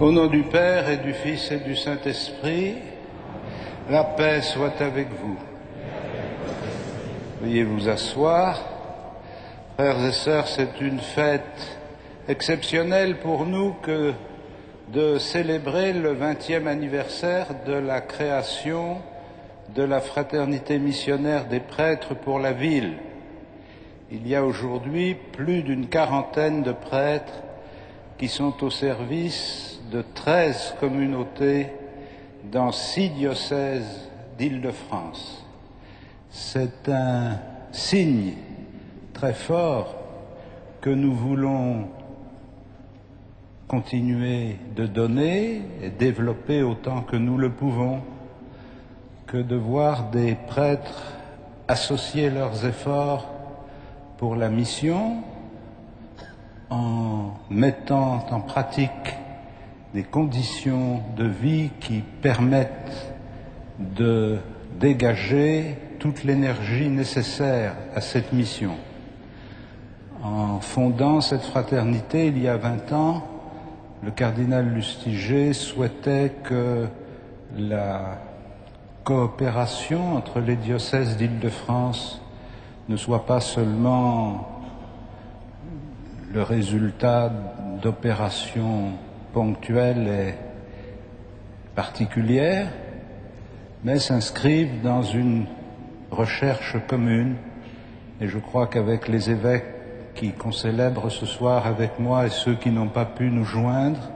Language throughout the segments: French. Au nom du Père et du Fils et du Saint-Esprit, la paix soit avec vous. Veuillez vous asseoir. Frères et sœurs, c'est une fête exceptionnelle pour nous que de célébrer le 20e anniversaire de la création de la Fraternité Missionnaire des Prêtres pour la Ville. Il y a aujourd'hui plus d'une quarantaine de prêtres qui sont au service de 13 communautés dans 6 diocèses d'Île-de-France. C'est un signe très fort que nous voulons continuer de donner et développer autant que nous le pouvons, que de voir des prêtres associer leurs efforts pour la mission en mettant en pratique des conditions de vie qui permettent de dégager toute l'énergie nécessaire à cette mission. En fondant cette fraternité, il y a 20 ans, le cardinal Lustiger souhaitait que la coopération entre les diocèses d'Île-de-France ne soit pas seulement le résultat d'opérations ponctuelle et particulière, mais s'inscrivent dans une recherche commune. Et je crois qu'avec les évêques qui concélèbrent ce soir avec moi et ceux qui n'ont pas pu nous joindre,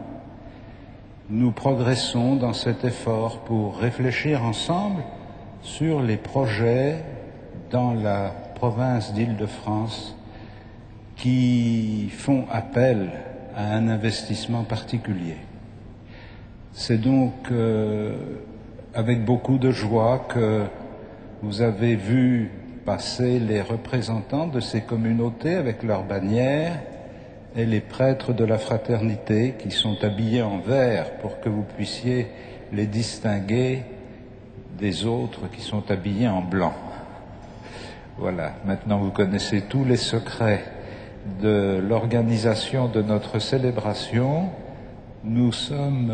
nous progressons dans cet effort pour réfléchir ensemble sur les projets dans la province d'Île-de-France qui font appel à un investissement particulier. C'est donc avec beaucoup de joie que vous avez vu passer les représentants de ces communautés avec leurs bannières et les prêtres de la fraternité qui sont habillés en vert pour que vous puissiez les distinguer des autres qui sont habillés en blanc. Voilà, maintenant vous connaissez tous les secrets de l'organisation de notre célébration. Nous sommes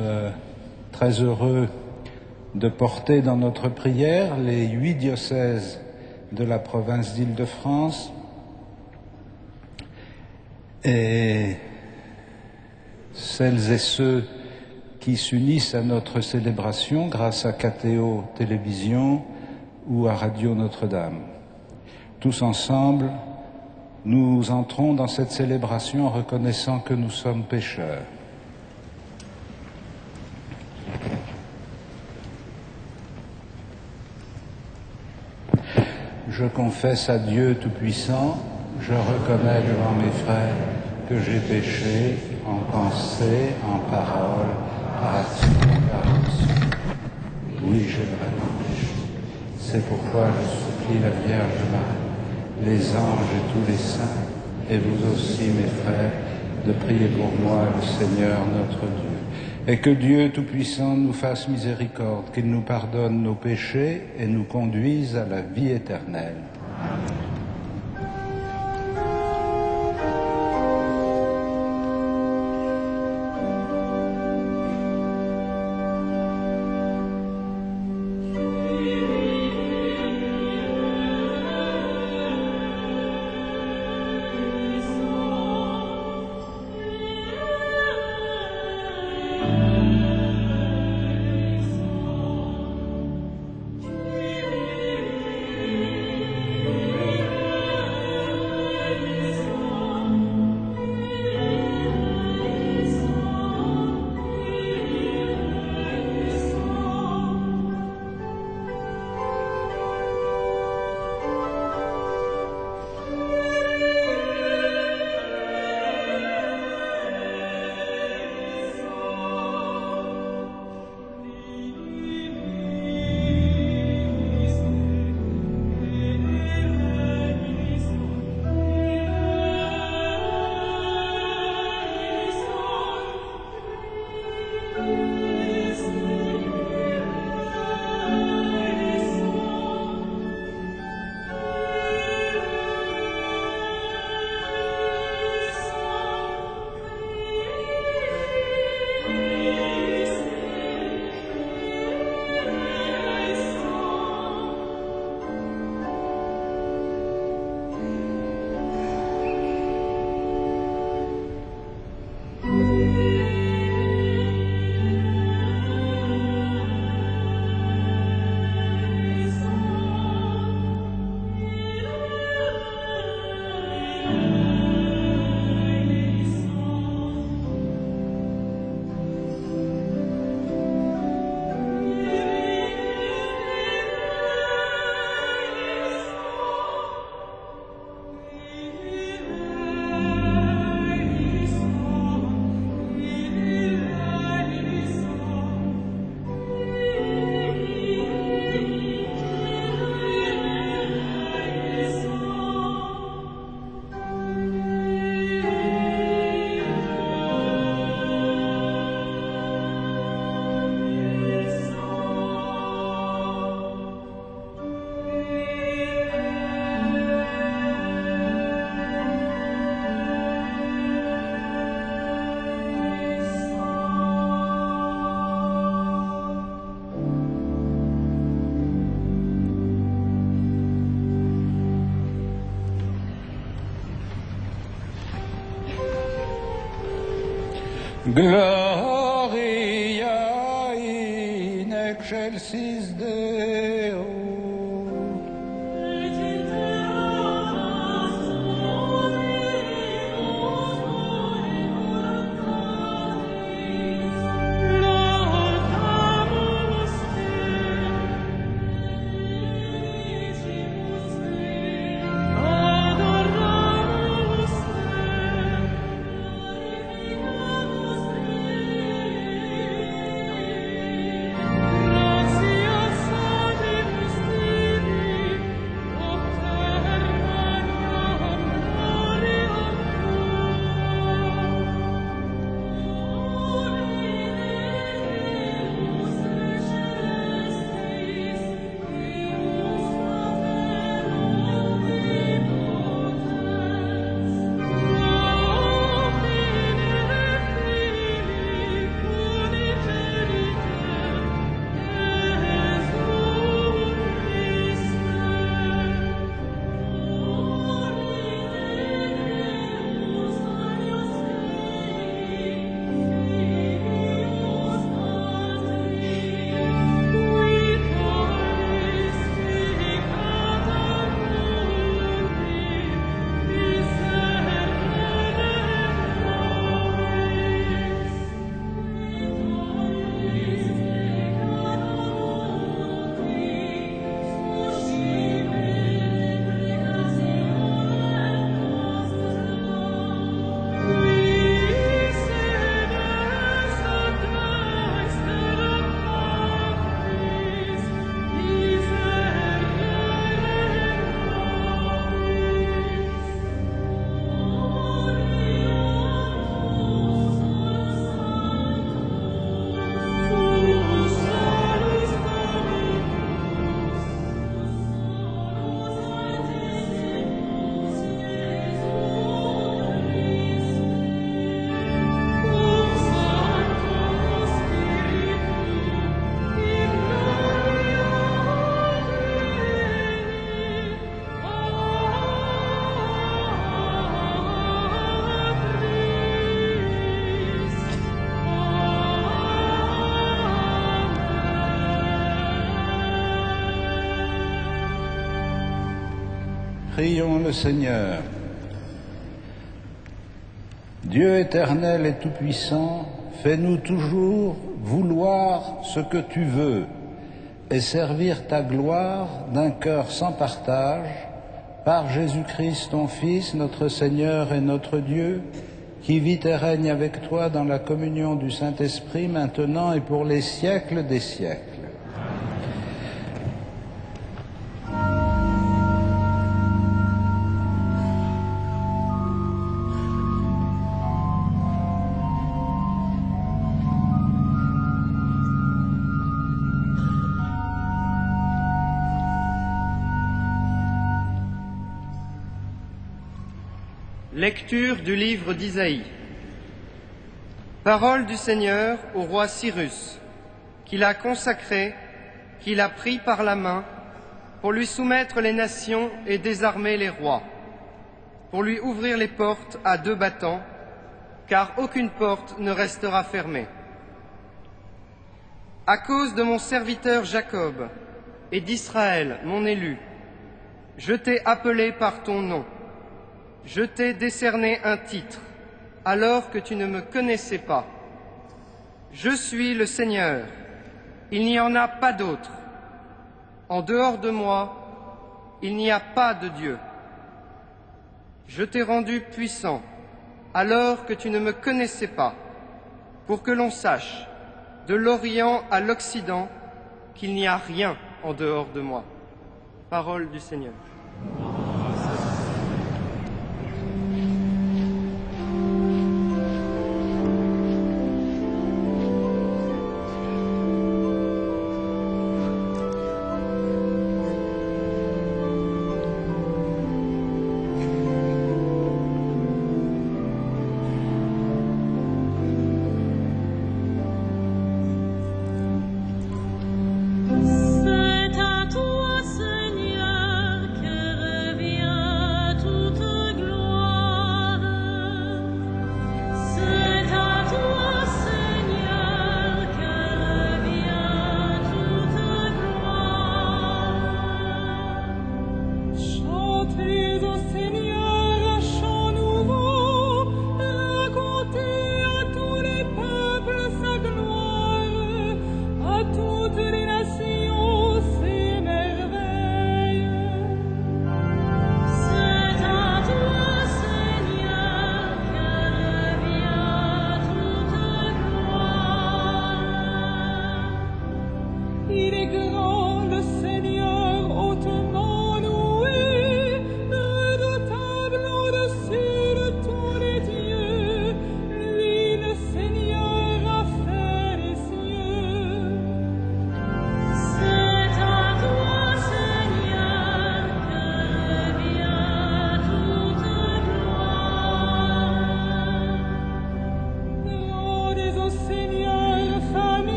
très heureux de porter dans notre prière les 8 diocèses de la province d'Île-de-France et celles et ceux qui s'unissent à notre célébration grâce à KTO Télévision ou à Radio Notre-Dame. Tous ensemble, nous entrons dans cette célébration en reconnaissant que nous sommes pécheurs. Je confesse à Dieu Tout-Puissant, je reconnais devant mes frères que j'ai péché en pensée, en parole, par action, par action. Oui, j'ai vraiment péché. C'est pourquoi je supplie la Vierge Marie, les anges et tous les saints, et vous aussi, mes frères, de prier pour moi, le Seigneur notre Dieu. Et que Dieu Tout-Puissant nous fasse miséricorde, qu'il nous pardonne nos péchés et nous conduise à la vie éternelle. Amen. Gloria in excelsis Deo. Prions le Seigneur. Dieu éternel et tout-puissant, fais-nous toujours vouloir ce que tu veux et servir ta gloire d'un cœur sans partage, par Jésus-Christ ton Fils, notre Seigneur et notre Dieu, qui vit et règne avec toi dans la communion du Saint-Esprit, maintenant et pour les siècles des siècles. Lecture du livre d'Isaïe. Parole du Seigneur au roi Cyrus, qu'il a consacré, qu'il a pris par la main, pour lui soumettre les nations et désarmer les rois, pour lui ouvrir les portes à deux battants, car aucune porte ne restera fermée. À cause de mon serviteur Jacob et d'Israël, mon élu, je t'ai appelé par ton nom. Je t'ai décerné un titre, alors que tu ne me connaissais pas. Je suis le Seigneur, il n'y en a pas d'autre. En dehors de moi, il n'y a pas de Dieu. Je t'ai rendu puissant, alors que tu ne me connaissais pas, pour que l'on sache, de l'Orient à l'Occident, qu'il n'y a rien en dehors de moi. Parole du Seigneur. C'est à toi, Seigneur, que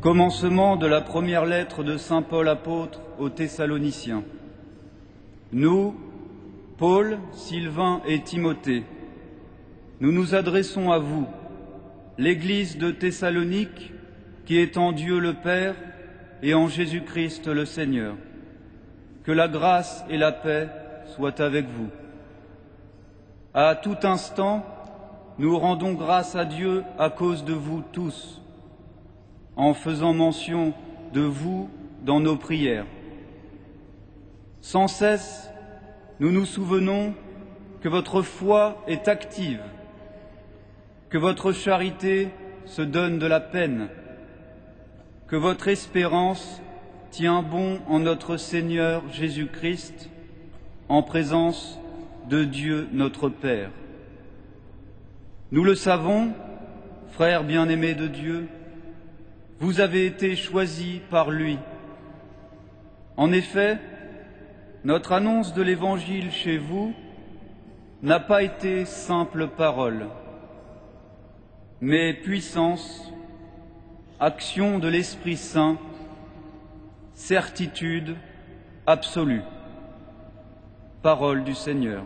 Commencement de la première lettre de saint Paul apôtre aux Thessaloniciens. Nous, Paul, Sylvain et Timothée, nous nous adressons à vous, l'Église de Thessalonique, qui est en Dieu le Père et en Jésus-Christ le Seigneur. Que la grâce et la paix soient avec vous. À tout instant, nous rendons grâce à Dieu à cause de vous tous, en faisant mention de vous dans nos prières. Sans cesse, nous nous souvenons que votre foi est active, que votre charité se donne de la peine, que votre espérance tient bon en notre Seigneur Jésus-Christ, en présence de Dieu notre Père. Nous le savons, frères bien-aimés de Dieu, vous avez été choisis par lui. En effet, notre annonce de l'Évangile chez vous n'a pas été simple parole, mais puissance, action de l'Esprit Saint, certitude absolue. Parole du Seigneur.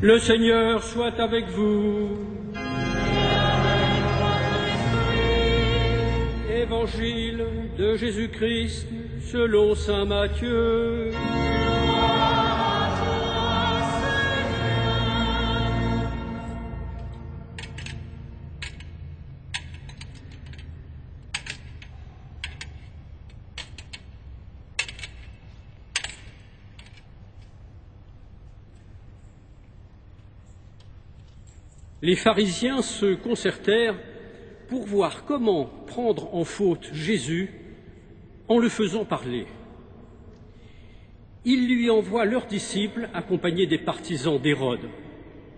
Le Seigneur soit avec vous. Et l'Évangile de Jésus-Christ selon saint Matthieu. Les pharisiens se concertèrent pour voir comment prendre en faute Jésus en le faisant parler. Ils lui envoient leurs disciples accompagnés des partisans d'Hérode.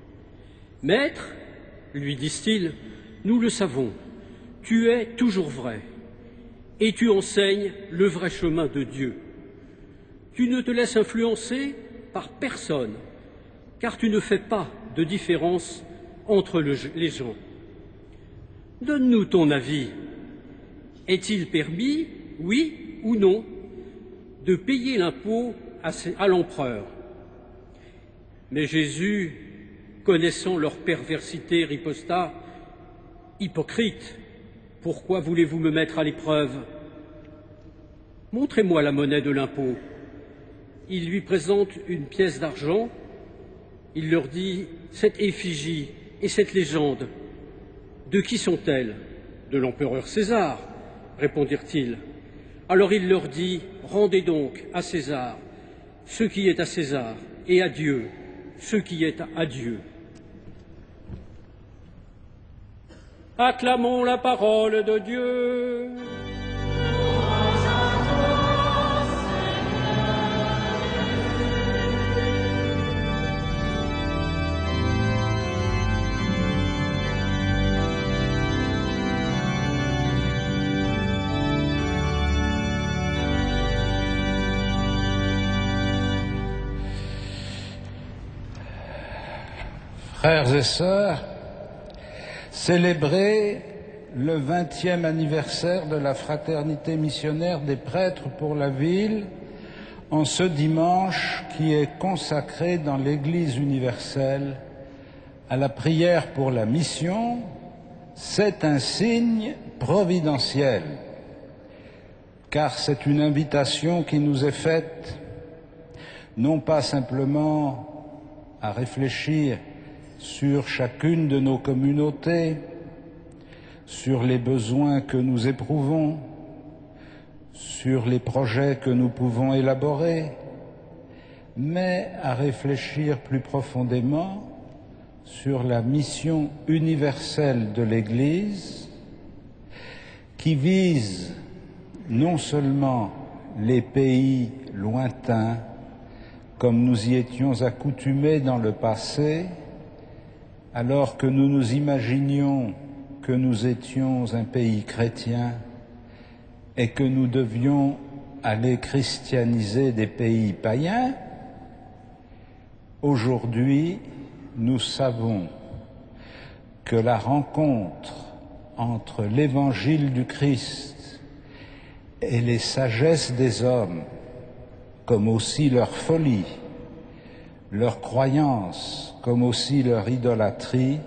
« Maître, lui disent-ils, nous le savons, tu es toujours vrai, et tu enseignes le vrai chemin de Dieu. Tu ne te laisses influencer par personne, car tu ne fais pas de différence entre les gens. Donne-nous ton avis. Est-il permis, oui ou non, de payer l'impôt à l'empereur ?» Mais Jésus, connaissant leur perversité, riposta : « Hypocrite, pourquoi voulez-vous me mettre à l'épreuve ? Montrez-moi la monnaie de l'impôt. » Il lui présente une pièce d'argent. Il leur dit : « Cette effigie et cette légende, de qui sont-elles ? » « De l'empereur César, » répondirent-ils. Alors il leur dit : « Rendez donc à César ce qui est à César, et à Dieu ce qui est à Dieu. » Acclamons la parole de Dieu. Frères et sœurs, célébrer le 20e anniversaire de la Fraternité Missionnaire des Prêtres pour la Ville en ce dimanche qui est consacré dans l'Église universelle à la prière pour la mission, c'est un signe providentiel, car c'est une invitation qui nous est faite, non pas simplement à réfléchir sur chacune de nos communautés, sur les besoins que nous éprouvons, sur les projets que nous pouvons élaborer, mais à réfléchir plus profondément sur la mission universelle de l'Église qui vise non seulement les pays lointains, comme nous y étions accoutumés dans le passé, alors que nous nous imaginions que nous étions un pays chrétien et que nous devions aller christianiser des pays païens, aujourd'hui nous savons que la rencontre entre l'évangile du Christ et les sagesses des hommes, comme aussi leur folie, leur croyance, comme aussi leur idolâtrie,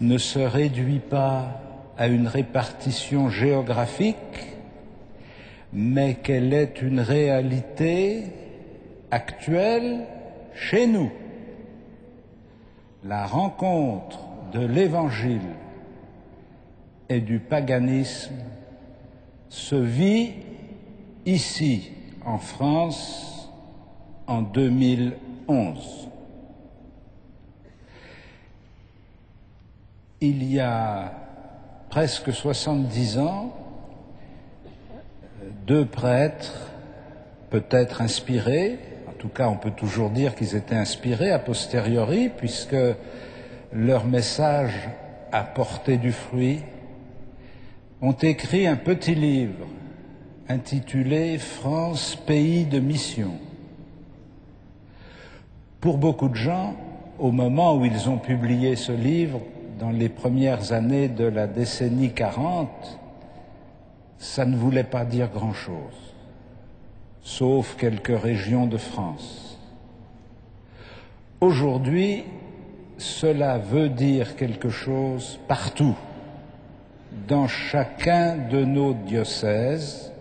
ne se réduit pas à une répartition géographique, mais qu'elle est une réalité actuelle chez nous. La rencontre de l'Évangile et du paganisme se vit ici, en France, en 2011. Il y a presque 70 ans, deux prêtres, peut-être inspirés, en tout cas on peut toujours dire qu'ils étaient inspirés a posteriori, puisque leur message a porté du fruit, ont écrit un petit livre intitulé « France, pays de mission ». Pour beaucoup de gens, au moment où ils ont publié ce livre, dans les premières années de la décennie 40, ça ne voulait pas dire grand-chose, sauf quelques régions de France. Aujourd'hui, cela veut dire quelque chose partout, dans chacun de nos diocèses,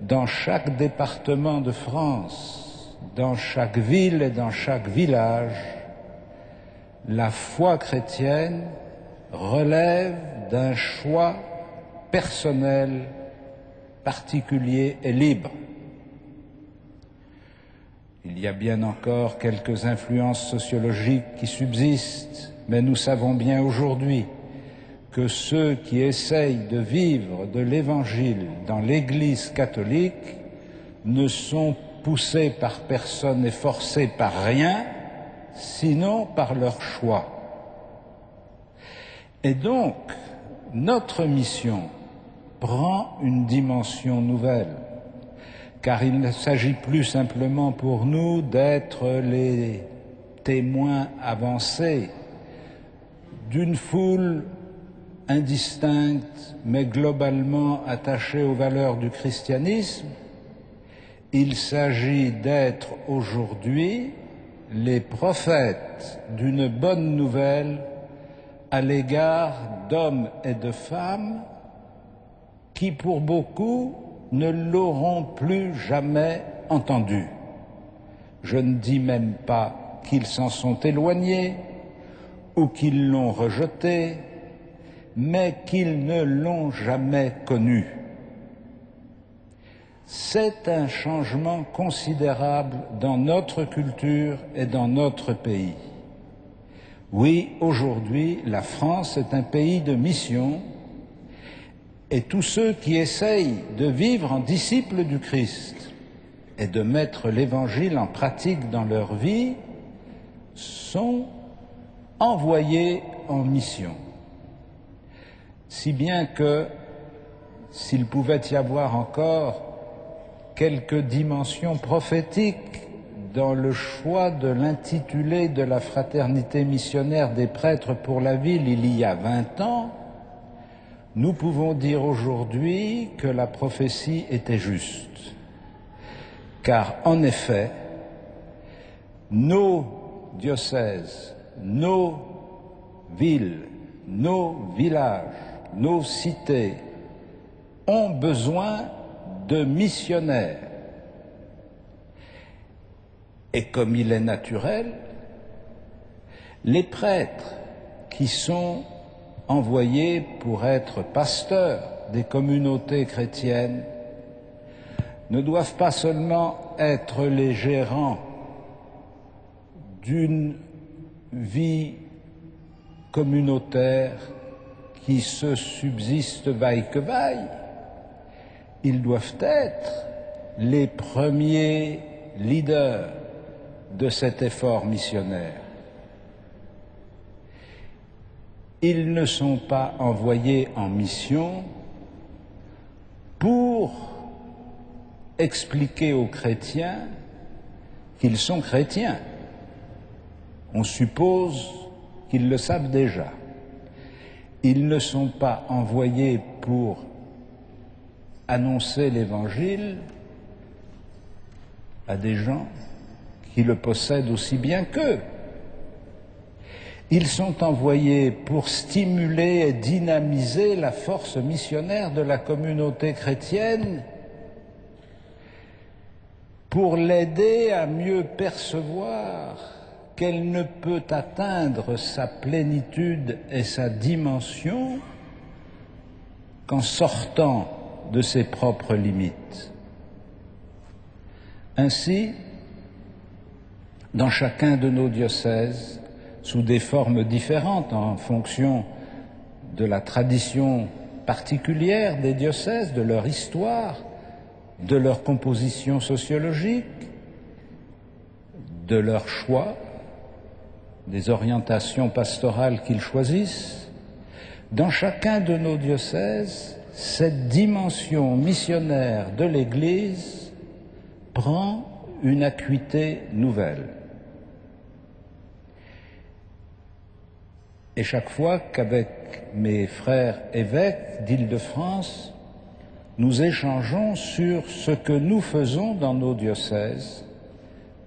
dans chaque département de France, dans chaque ville et dans chaque village, la foi chrétienne relève d'un choix personnel, particulier et libre. Il y a bien encore quelques influences sociologiques qui subsistent, mais nous savons bien aujourd'hui que ceux qui essayent de vivre de l'Évangile dans l'Église catholique ne sont poussés par personne et forcés par rien, sinon par leur choix. Et donc, notre mission prend une dimension nouvelle, car il ne s'agit plus simplement pour nous d'être les témoins avancés d'une foule indistincte, mais globalement attachée aux valeurs du christianisme. Il s'agit d'être aujourd'hui les prophètes d'une bonne nouvelle à l'égard d'hommes et de femmes qui, pour beaucoup, ne l'auront plus jamais entendue. Je ne dis même pas qu'ils s'en sont éloignés ou qu'ils l'ont rejetée, mais qu'ils ne l'ont jamais connu. C'est un changement considérable dans notre culture et dans notre pays. Oui, aujourd'hui, la France est un pays de mission, et tous ceux qui essayent de vivre en disciples du Christ et de mettre l'Évangile en pratique dans leur vie sont envoyés en mission. Si bien que, s'il pouvait y avoir encore quelques dimensions prophétiques dans le choix de l'intitulé de la Fraternité missionnaire des prêtres pour la ville il y a 20 ans, nous pouvons dire aujourd'hui que la prophétie était juste. Car en effet, nos diocèses, nos villes, nos villages, nos cités ont besoin de missionnaires. Et comme il est naturel, les prêtres qui sont envoyés pour être pasteurs des communautés chrétiennes ne doivent pas seulement être les gérants d'une vie communautaire qui se subsiste vaille que vaille, ils doivent être les premiers leaders de cet effort missionnaire. Ils ne sont pas envoyés en mission pour expliquer aux chrétiens qu'ils sont chrétiens. On suppose qu'ils le savent déjà. Ils ne sont pas envoyés pour annoncer l'Évangile à des gens qui le possèdent aussi bien qu'eux. Ils sont envoyés pour stimuler et dynamiser la force missionnaire de la communauté chrétienne, pour l'aider à mieux percevoir qu'elle ne peut atteindre sa plénitude et sa dimension qu'en sortant de ses propres limites. Ainsi, dans chacun de nos diocèses, sous des formes différentes en fonction de la tradition particulière des diocèses, de leur histoire, de leur composition sociologique, de leur choix, des orientations pastorales qu'ils choisissent, dans chacun de nos diocèses, cette dimension missionnaire de l'Église prend une acuité nouvelle. Et chaque fois qu'avec mes frères évêques d'Île-de-France, nous échangeons sur ce que nous faisons dans nos diocèses,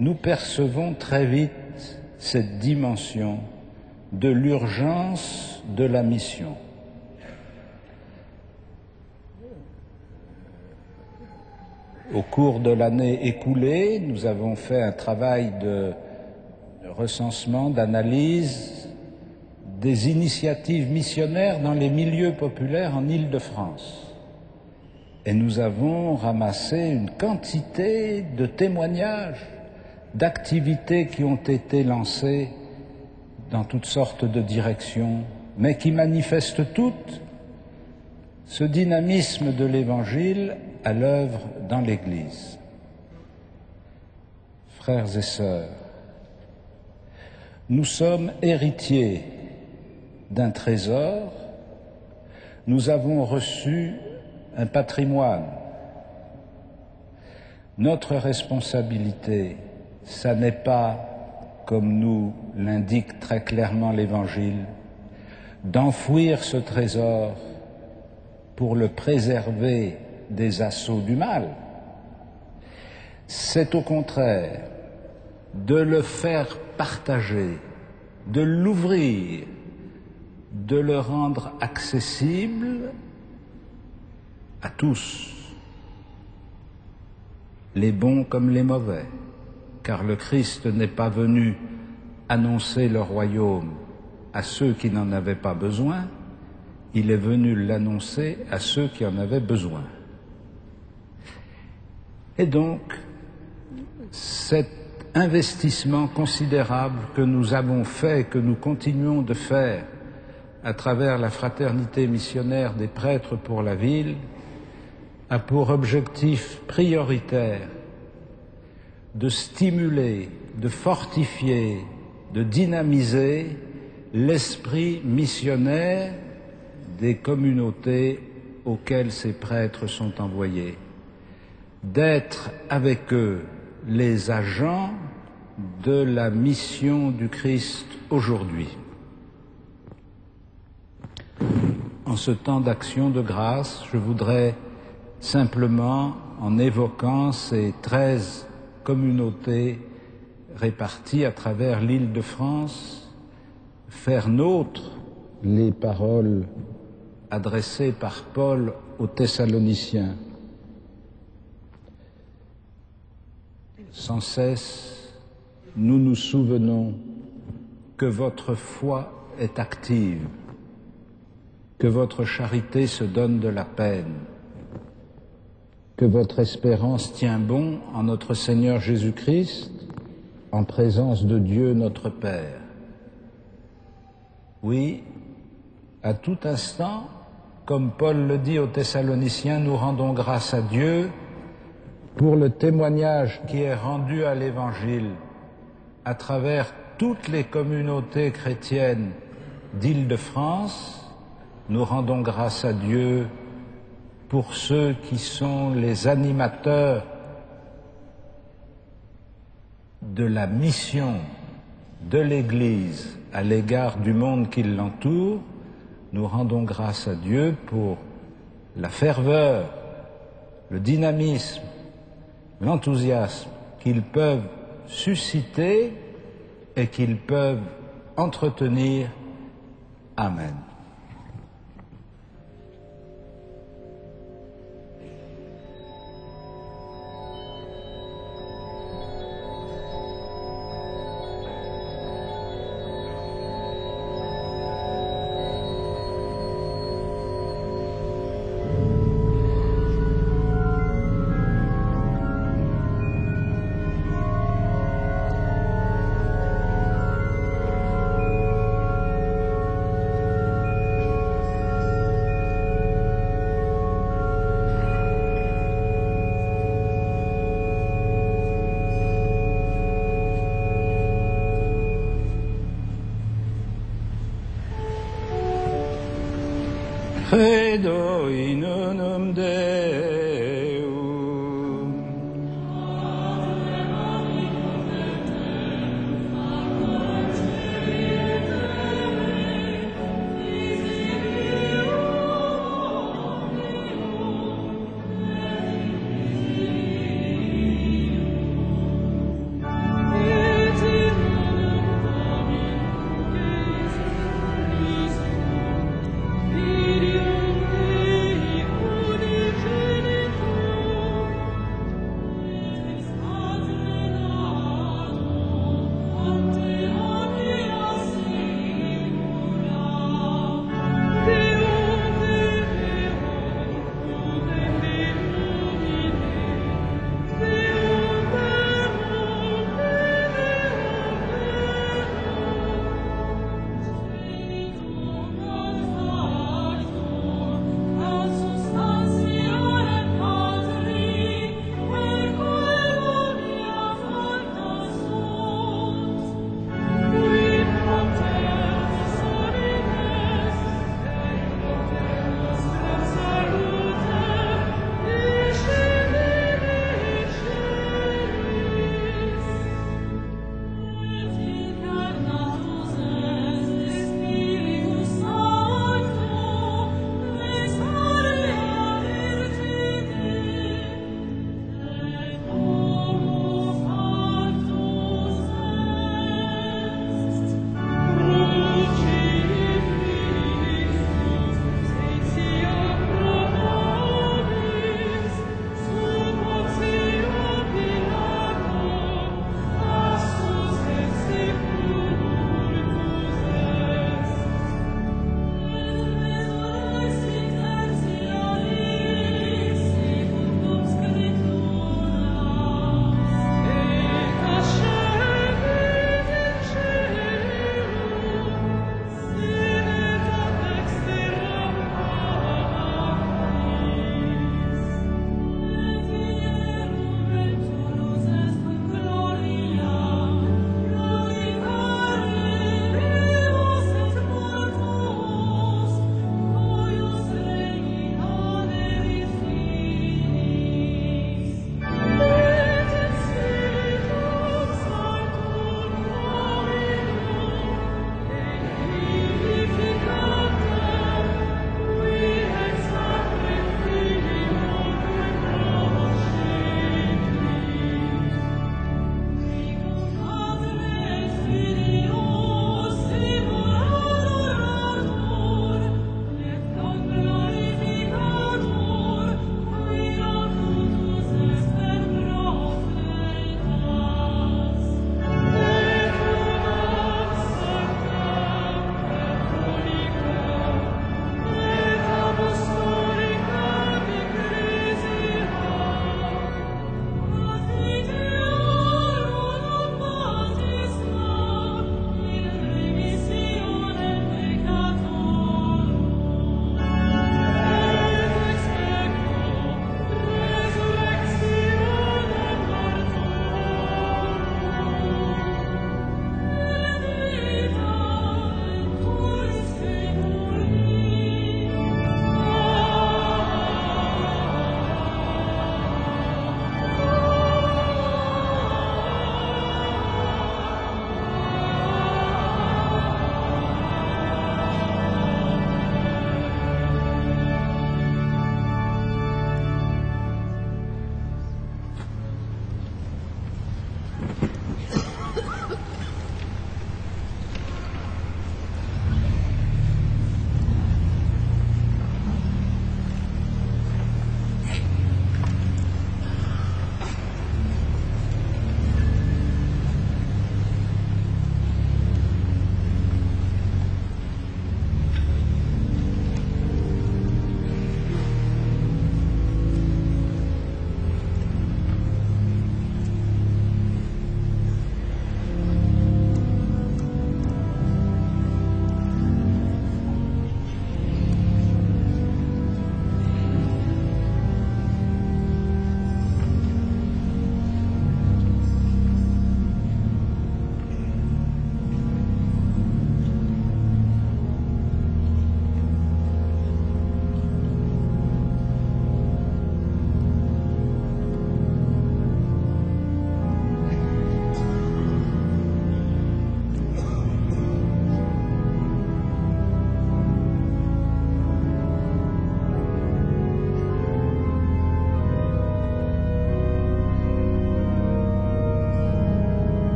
nous percevons très vite cette dimension de l'urgence de la mission. Au cours de l'année écoulée, nous avons fait un travail de recensement, d'analyse des initiatives missionnaires dans les milieux populaires en Île-de-France. Et nous avons ramassé une quantité de témoignages, d'activités qui ont été lancées dans toutes sortes de directions, mais qui manifestent toutes ce dynamisme de l'Évangile à l'œuvre dans l'Église. Frères et sœurs, nous sommes héritiers d'un trésor, nous avons reçu un patrimoine. Notre responsabilité, ça n'est pas, comme nous l'indique très clairement l'Évangile, d'enfouir ce trésor pour le préserver des assauts du mal. C'est au contraire de le faire partager, de l'ouvrir, de le rendre accessible à tous, les bons comme les mauvais, car le Christ n'est pas venu annoncer le royaume à ceux qui n'en avaient pas besoin, il est venu l'annoncer à ceux qui en avaient besoin. Et donc, cet investissement considérable que nous avons fait, que nous continuons de faire à travers la Fraternité Missionnaire des Prêtres pour la Ville, a pour objectif prioritaire de stimuler, de fortifier, de dynamiser l'esprit missionnaire des communautés auxquelles ces prêtres sont envoyés, d'être avec eux les agents de la mission du Christ aujourd'hui. En ce temps d'action de grâce, je voudrais simplement, en évoquant ces 13 communautés réparties à travers l'île de France, faire nôtre les paroles adressées par Paul aux Thessaloniciens. Sans cesse, nous nous souvenons que votre foi est active, que votre charité se donne de la peine, que votre espérance tient bon en notre Seigneur Jésus-Christ, en présence de Dieu notre Père. Oui, à tout instant, comme Paul le dit aux Thessaloniciens, nous rendons grâce à Dieu pour le témoignage qui est rendu à l'Évangile à travers toutes les communautés chrétiennes d'Île-de-France. Nous rendons grâce à Dieu pour ceux qui sont les animateurs de la mission de l'Église à l'égard du monde qui l'entoure. Nous rendons grâce à Dieu pour la ferveur, le dynamisme, l'enthousiasme qu'ils peuvent susciter et qu'ils peuvent entretenir. Amen. Credo in unum Deum.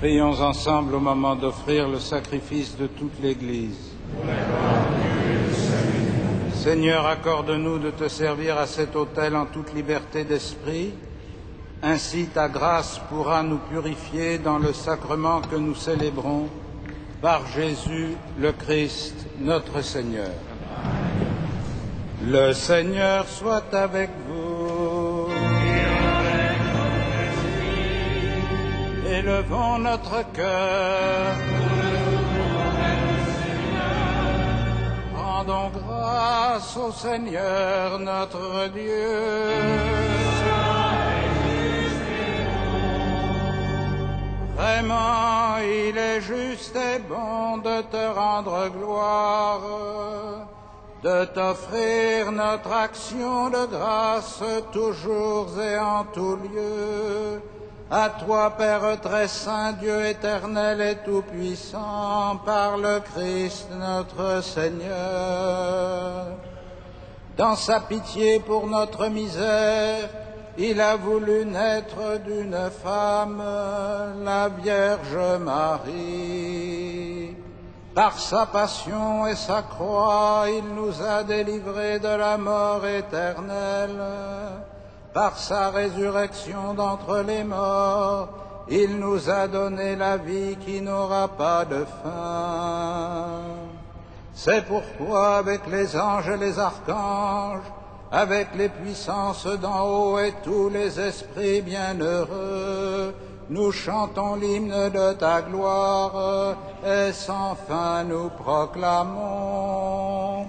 Prions ensemble au moment d'offrir le sacrifice de toute l'Église. Seigneur, accorde-nous de te servir à cet autel en toute liberté d'esprit. Ainsi ta grâce pourra nous purifier dans le sacrement que nous célébrons par Jésus le Christ, notre Seigneur. Amen. Le Seigneur soit avec vous. Et avec votre esprit. Élevons notre cœur. Rendons grâce au Seigneur notre Dieu. Vraiment, il est juste et bon de te rendre gloire, de t'offrir notre action de grâce toujours et en tout lieu. À toi, Père très saint, Dieu éternel et tout-puissant, par le Christ notre Seigneur. Dans sa pitié pour notre misère, il a voulu naître d'une femme, la Vierge Marie. Par sa passion et sa croix, il nous a délivrés de la mort éternelle. Par sa résurrection d'entre les morts, il nous a donné la vie qui n'aura pas de fin. C'est pourquoi, avec les anges et les archanges, avec les puissances d'en haut et tous les esprits bienheureux, nous chantons l'hymne de ta gloire et sans fin nous proclamons.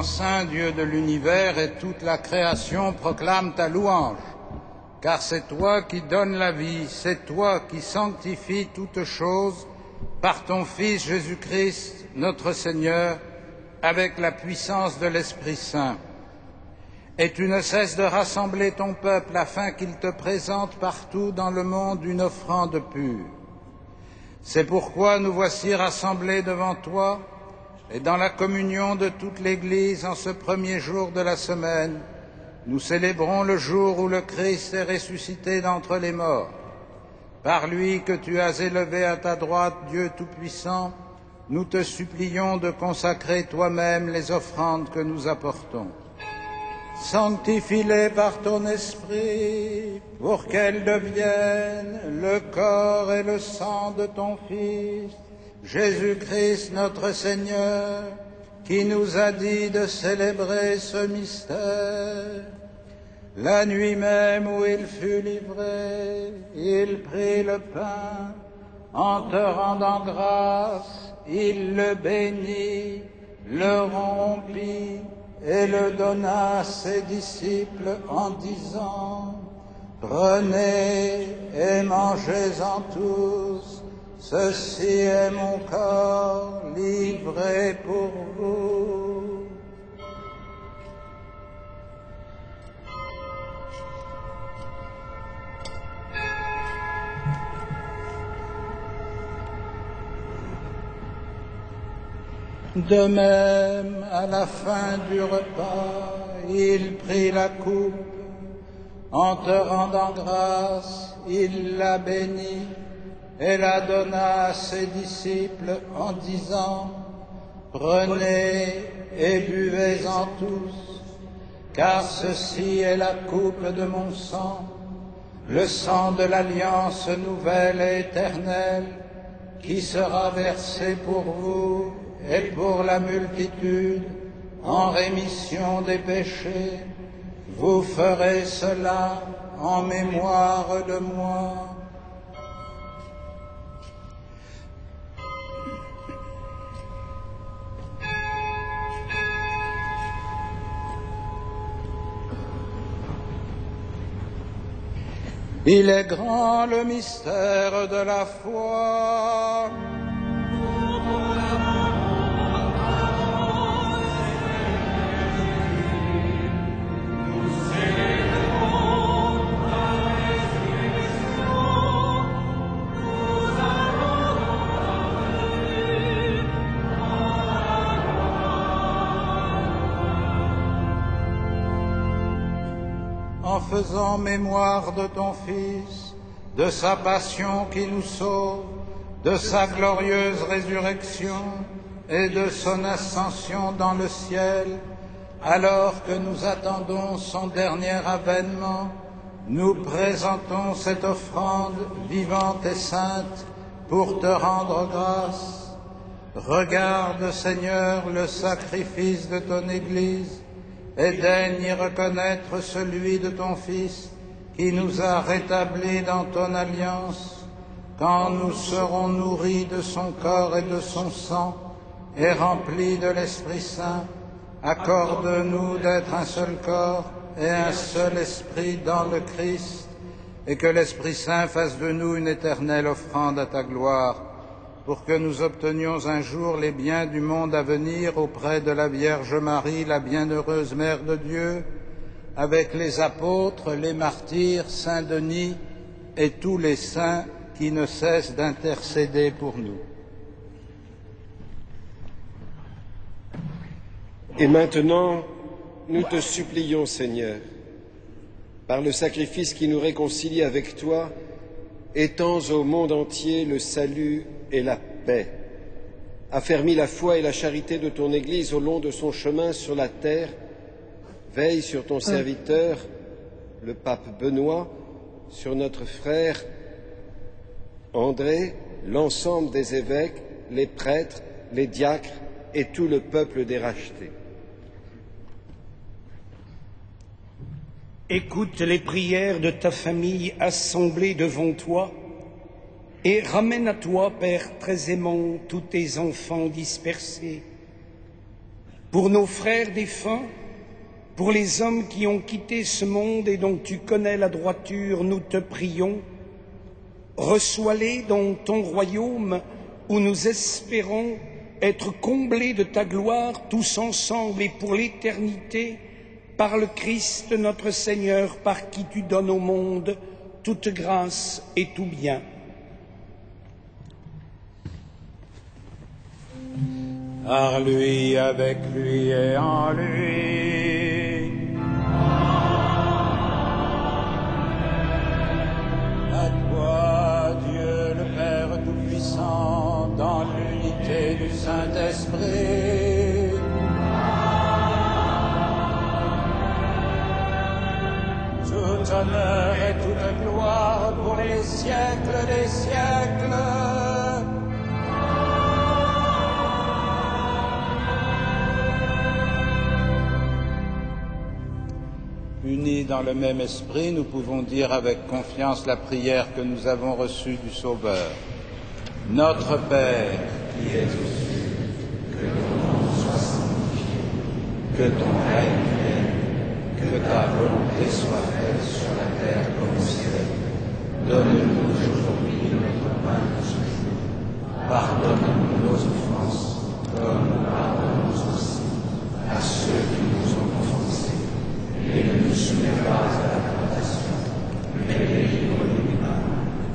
Saint Dieu de l'univers et toute la création proclame ta louange, car c'est toi qui donnes la vie, c'est toi qui sanctifies toutes choses par ton Fils Jésus-Christ, notre Seigneur, avec la puissance de l'Esprit Saint. Et tu ne cesses de rassembler ton peuple afin qu'il te présente partout dans le monde une offrande pure. C'est pourquoi nous voici rassemblés devant toi, et dans la communion de toute l'Église, en ce premier jour de la semaine, nous célébrons le jour où le Christ est ressuscité d'entre les morts. Par lui que tu as élevé à ta droite, Dieu Tout-Puissant, nous te supplions de consacrer toi-même les offrandes que nous apportons. Sanctifie-les par ton esprit, pour qu'elles deviennent le corps et le sang de ton Fils, Jésus-Christ notre Seigneur, qui nous a dit de célébrer ce mystère. La nuit même où il fut livré, il prit le pain. En te rendant grâce, il le bénit, le rompit et le donna à ses disciples en disant : Prenez et mangez-en tous. Ceci est mon corps livré pour vous. De même, à la fin du repas, il prit la coupe. En te rendant grâce, il la bénit et la donna à ses disciples en disant : Prenez et buvez-en tous, car ceci est la coupe de mon sang, le sang de l'alliance nouvelle et éternelle, qui sera versé pour vous et pour la multitude en rémission des péchés. Vous ferez cela en mémoire de moi. Il est grand le mystère de la foi. En faisant mémoire de ton Fils, de sa passion qui nous sauve, de sa glorieuse résurrection et de son ascension dans le ciel, alors que nous attendons son dernier avènement, nous présentons cette offrande vivante et sainte pour te rendre grâce. Regarde, Seigneur, le sacrifice de ton Église, et daigne y reconnaître celui de ton Fils qui nous a rétablis dans ton alliance, quand nous serons nourris de son corps et de son sang, et remplis de l'Esprit Saint. Accorde-nous d'être un seul corps et un seul esprit dans le Christ, et que l'Esprit Saint fasse de nous une éternelle offrande à ta gloire, pour que nous obtenions un jour les biens du monde à venir auprès de la Vierge Marie, la bienheureuse Mère de Dieu, avec les apôtres, les martyrs, Saint Denis et tous les saints qui ne cessent d'intercéder pour nous. Et maintenant, nous te supplions, Seigneur, par le sacrifice qui nous réconcilie avec toi, étends au monde entier le salut et la paix. Affermis la foi et la charité de ton Église au long de son chemin sur la terre. Veille sur ton serviteur, le pape Benoît, sur notre frère André, l'ensemble des évêques, les prêtres, les diacres et tout le peuple des rachetés. Écoute les prières de ta famille assemblée devant toi, et ramène à toi, Père très aimant, tous tes enfants dispersés. Pour nos frères défunts, pour les hommes qui ont quitté ce monde et dont tu connais la droiture, nous te prions. Reçois-les dans ton royaume où nous espérons être comblés de ta gloire tous ensemble et pour l'éternité, par le Christ notre Seigneur, par qui tu donnes au monde toute grâce et tout bien. Par lui, avec lui et en lui. Amen. À toi, Dieu le Père Tout-Puissant, dans l'unité du Saint-Esprit. Tout honneur et toute gloire pour les siècles des siècles. Unis dans le même esprit, nous pouvons dire avec confiance la prière que nous avons reçue du Sauveur. Notre Père, qui es aux cieux, que ton nom soit sanctifié, que ton règne vienne, que ta volonté soit faite sur la terre comme au ciel. Donne-nous aujourd'hui notre pain de ce jour. Pardonne-nous nos offenses, comme nous pardonnons aussi à ceux qui nous ont offensés. Et ne nous soumets pas à la tentation, mais délivre-nous du mal.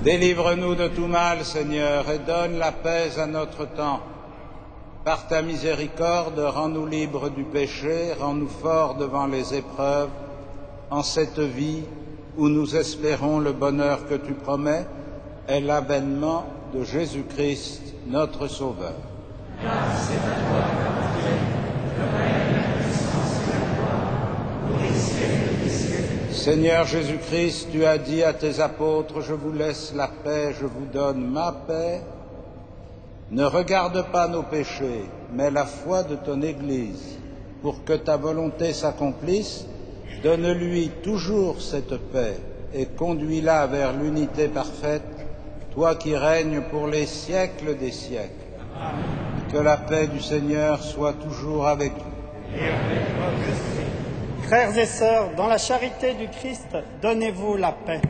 Délivre-nous de tout mal, Seigneur, et donne la paix à notre temps. Par ta miséricorde, rends-nous libres du péché, rends-nous forts devant les épreuves, en cette vie où nous espérons le bonheur que tu promets et l'avènement de Jésus-Christ, notre Sauveur. Grâce à toi, Père. Seigneur Jésus-Christ, tu as dit à tes apôtres, je vous laisse la paix, je vous donne ma paix. Ne regarde pas nos péchés, mais la foi de ton Église. Pour que ta volonté s'accomplisse, donne-lui toujours cette paix et conduis-la vers l'unité parfaite, toi qui règnes pour les siècles des siècles. Amen. Que la paix du Seigneur soit toujours avec vous. Et avec votre esprit. Frères et sœurs, dans la charité du Christ, donnez-vous la paix.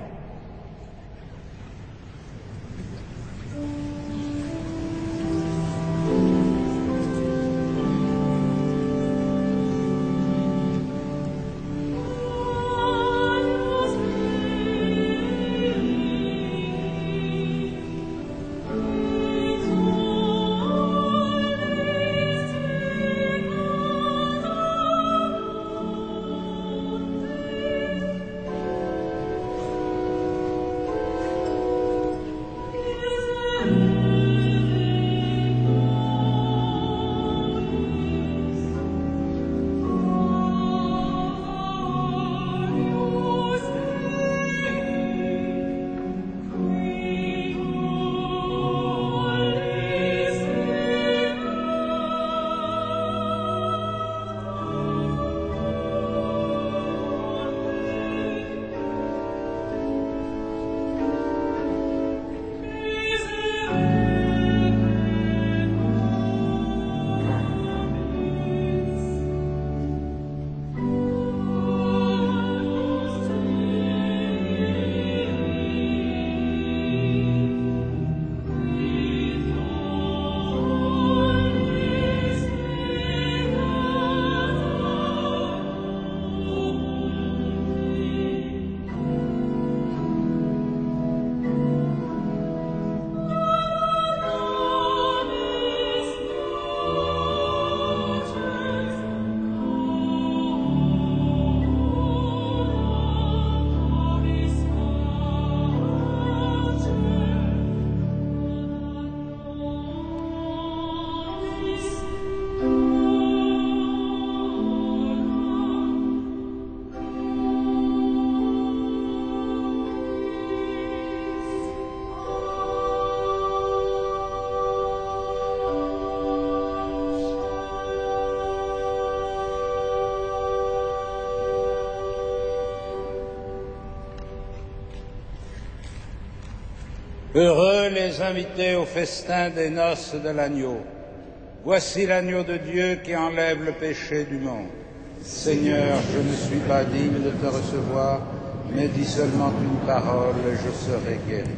Heureux les invités au festin des noces de l'agneau. Voici l'agneau de Dieu qui enlève le péché du monde. Seigneur, je ne suis pas digne de te recevoir, mais dis seulement une parole et je serai guéri.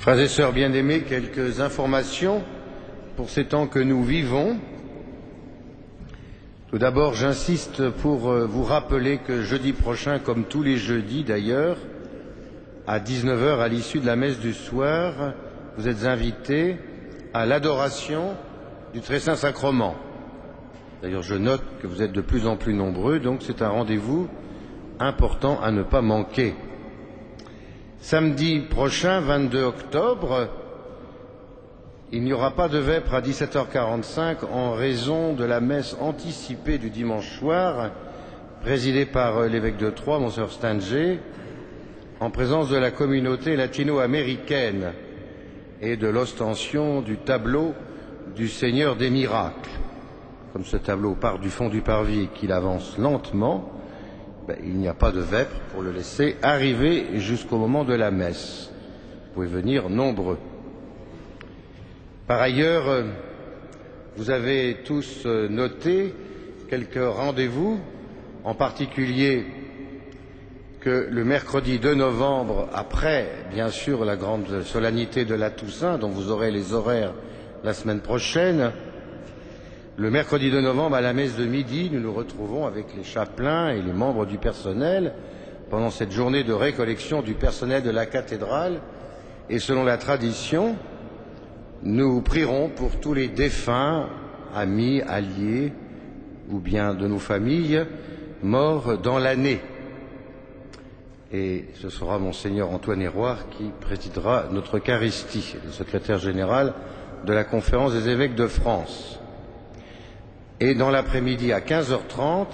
Frères et sœurs bien-aimés, quelques informations pour ces temps que nous vivons. Tout d'abord, j'insiste pour vous rappeler que jeudi prochain, comme tous les jeudis d'ailleurs, à 19h à l'issue de la messe du soir, vous êtes invités à l'adoration du Très Saint Sacrement. D'ailleurs, je note que vous êtes de plus en plus nombreux, donc c'est un rendez-vous important à ne pas manquer. Samedi prochain, 22 octobre, il n'y aura pas de vêpres à 17h45 en raison de la messe anticipée du dimanche soir, présidée par l'évêque de Troyes, monseigneur Stenger, en présence de la communauté latino-américaine et de l'ostension du tableau du Seigneur des Miracles. Comme ce tableau part du fond du parvis et qu'il avance lentement, il n'y a pas de vêpres pour le laisser arriver jusqu'au moment de la messe. Vous pouvez venir nombreux. Par ailleurs, vous avez tous noté quelques rendez-vous, en particulier que le mercredi 2 novembre, après bien sûr la grande solennité de la Toussaint, dont vous aurez les horaires la semaine prochaine, le mercredi 2 novembre, à la messe de midi, nous nous retrouvons avec les chapelains et les membres du personnel pendant cette journée de récollection du personnel de la cathédrale. Et selon la tradition, nous prierons pour tous les défunts, amis, alliés ou bien de nos familles, morts dans l'année. Et ce sera monseigneur Antoine Hérouard qui présidera notre Eucharistie, le secrétaire général de la Conférence des évêques de France. Et dans l'après-midi à 15h30,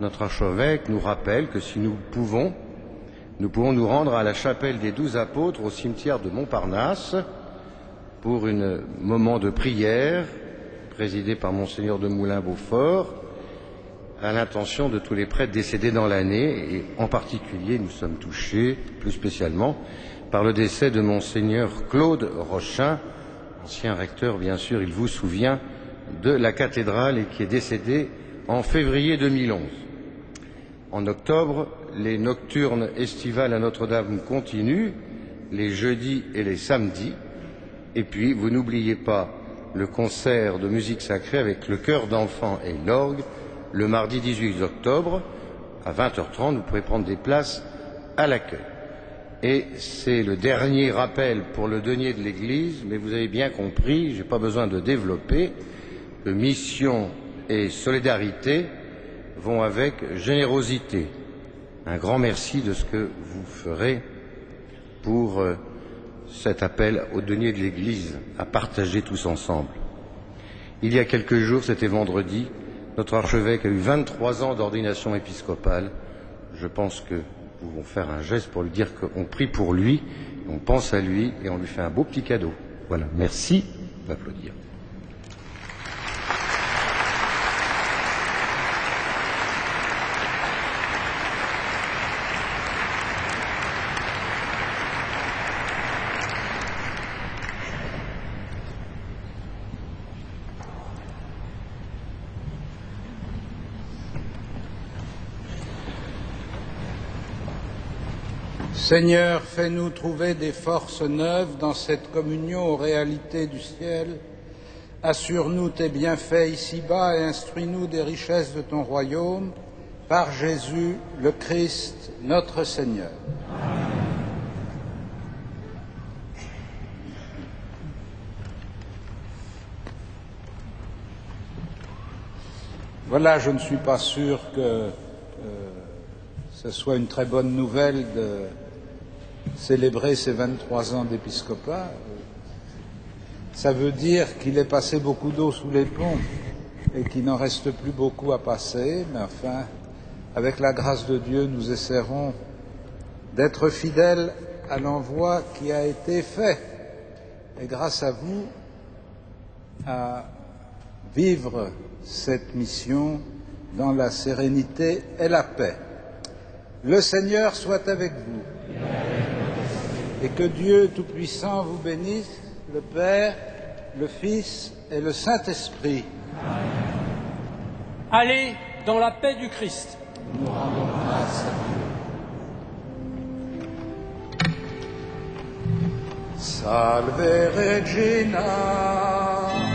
notre archevêque nous rappelle que si nous pouvons, nous pouvons nous rendre à la Chapelle des Douze Apôtres au cimetière de Montparnasse pour un moment de prière présidé par monseigneur de Moulin Beaufort à l'intention de tous les prêtres décédés dans l'année, et en particulier nous sommes touchés plus spécialement par le décès de monseigneur Claude Rochin, ancien recteur bien sûr, il vous souvient, de la cathédrale et qui est décédé en février 2011. En octobre, les nocturnes estivales à Notre-Dame continuent, les jeudis et les samedis. Et puis, vous n'oubliez pas le concert de musique sacrée avec le chœur d'enfants et l'orgue, le mardi 18 octobre, à 20h30, vous pouvez prendre des places à l'accueil. Et c'est le dernier rappel pour le denier de l'Église, mais vous avez bien compris, je n'ai pas besoin de développer, mission et solidarité vont avec générosité. Un grand merci de ce que vous ferez pour cet appel au denier de l'Église à partager tous ensemble. Il y a quelques jours, c'était vendredi, notre archevêque a eu 23 ans d'ordination épiscopale. Je pense que nous pouvons faire un geste pour lui dire qu'on prie pour lui, on pense à lui et on lui fait un beau petit cadeau. Voilà, merci, on va applaudir. Seigneur, fais-nous trouver des forces neuves dans cette communion aux réalités du ciel. Assure-nous tes bienfaits ici-bas et instruis-nous des richesses de ton royaume. Par Jésus, le Christ, notre Seigneur. Amen. Voilà, je ne suis pas sûr que ce soit une très bonne nouvelle de célébrer ses 23 ans d'épiscopat. Ça veut dire qu'il est passé beaucoup d'eau sous les ponts et qu'il n'en reste plus beaucoup à passer, mais enfin, avec la grâce de Dieu, nous essaierons d'être fidèles à l'envoi qui a été fait, et grâce à vous, à vivre cette mission dans la sérénité et la paix. Le Seigneur soit avec vous. Et que Dieu Tout-Puissant vous bénisse, le Père, le Fils et le Saint-Esprit. Allez dans la paix du Christ. Nous rendons grâce à Dieu. Salve Regina.